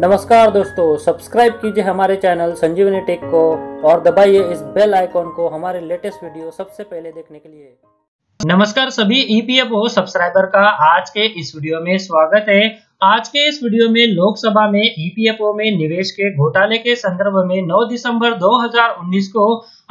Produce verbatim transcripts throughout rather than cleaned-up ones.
नमस्कार दोस्तों, सब्सक्राइब कीजिए हमारे चैनल संजीवनी टेक को और दबाइए इस बेल आइकॉन को हमारे लेटेस्ट वीडियो सबसे पहले देखने के लिए। नमस्कार सभी E P F O subscriber का आज के इस वीडियो में स्वागत है। आज के इस वीडियो में लोकसभा में ई पी एफ ओ में निवेश के घोटाले के संदर्भ में नौ दिसंबर दो हजार उन्नीस को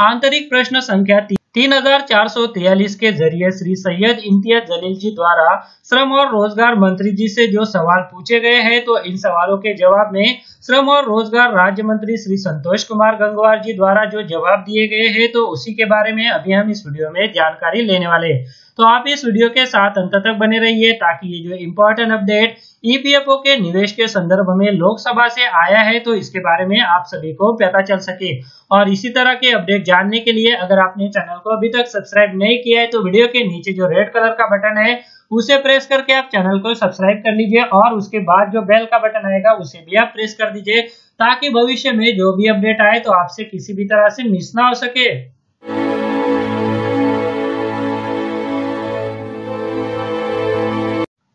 आंतरिक प्रश्न संख्या तीन हजार चार सौ तिरालीस के जरिए श्री सैयद इम्तियाज जलील जी द्वारा श्रम और रोजगार मंत्री जी से जो सवाल पूछे गए हैं, तो इन सवालों के जवाब में श्रम और रोजगार राज्य मंत्री श्री संतोष कुमार गंगवार जी द्वारा जो जवाब दिए गए हैं, तो उसी के बारे में अभी हम इस वीडियो में जानकारी लेने वाले हैं। तो आप इस वीडियो के साथ अंत तक बने रहिए ताकि ये जो important update E P F O के निवेश के संदर्भ में लोकसभा से आया है, तो इसके बारे में आप सभी को पता चल सके। और इसी तरह के अपडेट जानने के लिए अगर आपने चैनल को अभी तक सब्सक्राइब नहीं किया है, तो वीडियो के नीचे जो रेड कलर का बटन है उसे प्रेस करके आप चैनल को सब्सक्राइब कर लीजिए और उसके बाद जो बेल का बटन आएगा उसे भी आप प्रेस कर दीजिए ताकि भविष्य में जो भी अपडेट आए तो आपसे किसी भी तरह से मिस ना हो सके।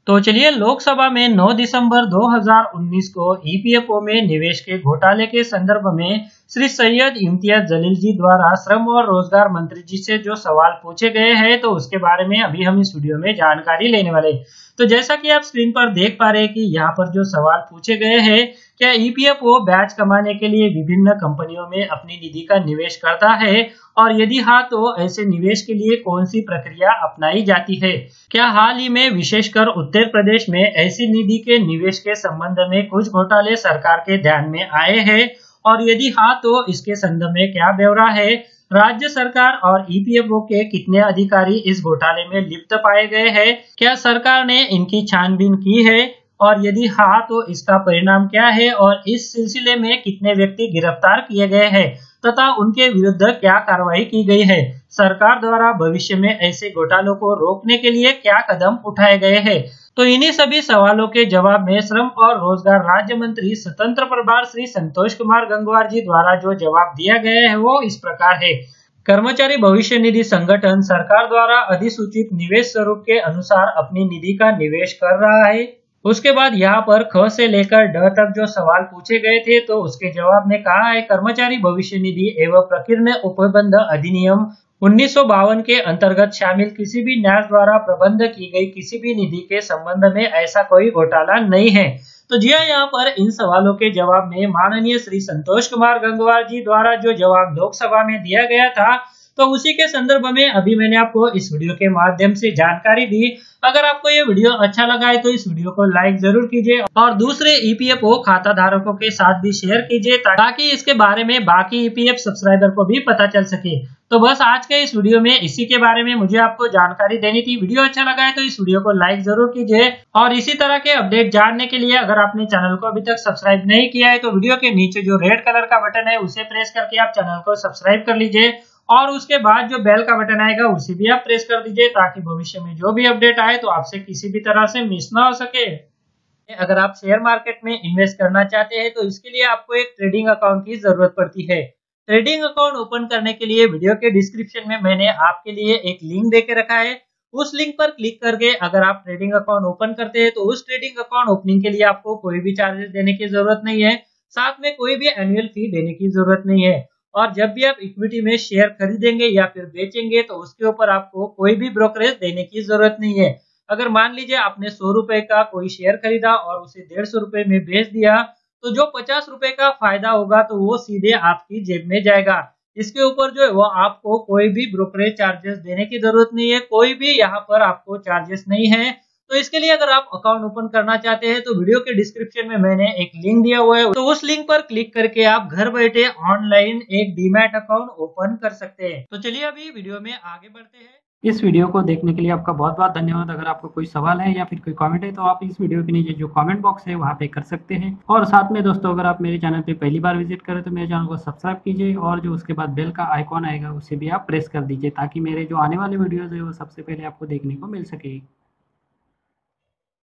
तो चलिए, लोकसभा में नौ दिसंबर दो हजार उन्नीस को ई पी एफ ओ में निवेश के घोटाले के संदर्भ में श्री सैयद इम्तियाज जलील जी द्वारा श्रम और रोजगार मंत्री जी से जो सवाल पूछे गए हैं, तो उसके बारे में अभी हम इस वीडियो में जानकारी लेने वाले। तो जैसा कि आप स्क्रीन पर देख पा रहे हैं कि यहाँ पर जो सवाल पूछे गए हैं, क्या ई पी एफ ओ ब्याज कमाने के लिए विभिन्न कंपनियों में अपनी निधि का निवेश करता है, और यदि हाँ तो ऐसे निवेश के लिए कौन सी प्रक्रिया अपनाई जाती है? क्या हाल ही में विशेषकर उत्तर प्रदेश में ऐसी निधि के निवेश के संबंध में कुछ घोटाले सरकार के ध्यान में आए हैं, और यदि हाँ तो इसके संदर्भ में क्या ब्यौरा है? राज्य सरकार और ई पी एफ ओ के कितने अधिकारी इस घोटाले में लिप्त पाए गए हैं? क्या सरकार ने इनकी छानबीन की है, और यदि हाँ तो इसका परिणाम क्या है, और इस सिलसिले में कितने व्यक्ति गिरफ्तार किए गए हैं तथा उनके विरुद्ध क्या कार्रवाई की गई है? सरकार द्वारा भविष्य में ऐसे घोटालों को रोकने के लिए क्या कदम उठाए गए हैं? तो इन्हीं सभी सवालों के जवाब में श्रम और रोजगार राज्य मंत्री स्वतंत्र प्रभार श्री संतोष कुमार गंगवार जी द्वारा जो जवाब दिया गया है वो इस प्रकार है। कर्मचारी भविष्य निधि संगठन सरकार द्वारा अधिसूचित निवेश स्वरूप के अनुसार अपनी निधि का निवेश कर रहा है। उसके बाद यहाँ पर ख से लेकर ड तक जो सवाल पूछे गए थे, तो उसके जवाब में कहा है, कर्मचारी भविष्य निधि एवं प्रकीर्ण उपबंध अधिनियम उन्नीस सौ बावन के अंतर्गत शामिल किसी भी न्यास द्वारा प्रबंध की गई किसी भी निधि के संबंध में ऐसा कोई घोटाला नहीं है। तो जी हाँ, यहाँ पर इन सवालों के जवाब में माननीय श्री संतोष कुमार गंगवार जी द्वारा जो जवाब लोकसभा में दिया गया था, तो उसी के संदर्भ में अभी मैंने आपको इस वीडियो के माध्यम से जानकारी दी। अगर आपको ये वीडियो अच्छा लगा है तो इस वीडियो को लाइक जरूर कीजिए और दूसरे ई पी एफ ओ खाता धारकों के साथ भी शेयर कीजिए ताकि इसके बारे में बाकी ई पी एफ सब्सक्राइबर को भी पता चल सके। तो बस आज के इस वीडियो में इसी के बारे में मुझे आपको जानकारी देनी थी। वीडियो अच्छा लगा है तो इस वीडियो को लाइक जरूर कीजिए और इसी तरह के अपडेट जानने के लिए अगर आपने चैनल को अभी तक सब्सक्राइब नहीं किया है, तो वीडियो के नीचे जो रेड कलर का बटन है उसे प्रेस करके आप चैनल को सब्सक्राइब कर लीजिए और उसके बाद जो बेल का बटन आएगा उसे भी आप प्रेस कर दीजिए ताकि भविष्य में जो भी अपडेट आए तो आपसे किसी भी तरह से मिस ना हो सके। अगर आप शेयर मार्केट में इन्वेस्ट करना चाहते हैं तो इसके लिए आपको एक ट्रेडिंग अकाउंट की जरूरत पड़ती है। ट्रेडिंग अकाउंट ओपन करने के लिए वीडियो के डिस्क्रिप्शन में मैंने आपके लिए एक लिंक देके रखा है। उस लिंक पर क्लिक करके अगर आप ट्रेडिंग अकाउंट ओपन करते हैं तो उस ट्रेडिंग अकाउंट ओपनिंग के लिए आपको कोई भी चार्जेस देने की जरूरत नहीं है, साथ में कोई भी एनुअल फी देने की जरूरत नहीं है। और जब भी आप इक्विटी में शेयर खरीदेंगे या फिर बेचेंगे तो उसके ऊपर आपको कोई भी ब्रोकरेज देने की जरूरत नहीं है। अगर मान लीजिए आपने सौ रुपए का कोई शेयर खरीदा और उसे डेढ़ सौ रुपए में बेच दिया, तो जो पचास रुपए का फायदा होगा तो वो सीधे आपकी जेब में जाएगा। इसके ऊपर जो है वो आपको कोई भी ब्रोकरेज चार्जेस देने की जरूरत नहीं है, कोई भी यहाँ पर आपको चार्जेस नहीं है। तो इसके लिए अगर आप अकाउंट ओपन करना चाहते हैं तो वीडियो के डिस्क्रिप्शन में मैंने एक लिंक दिया हुआ है, तो उस लिंक पर क्लिक करके आप घर बैठे ऑनलाइन एक डीमैट अकाउंट ओपन कर सकते हैं। तो चलिए अभी वीडियो में आगे बढ़ते हैं। इस वीडियो को देखने के लिए आपका बहुत बहुत धन्यवाद। अगर आपको कोई सवाल है या फिर कोई कमेंट है तो आप इस वीडियो के नीचे जो कमेंट बॉक्स है वहाँ पे कर सकते हैं। और साथ में दोस्तों, अगर आप मेरे चैनल पे पहली बार विजिट करें तो मेरे चैनल को सब्सक्राइब कीजिए और जो उसके बाद बेल का आइकॉन आएगा उसे भी आप प्रेस कर दीजिए ताकि मेरे जो आने वाले वीडियोज है वो सबसे पहले आपको देखने को मिल सके।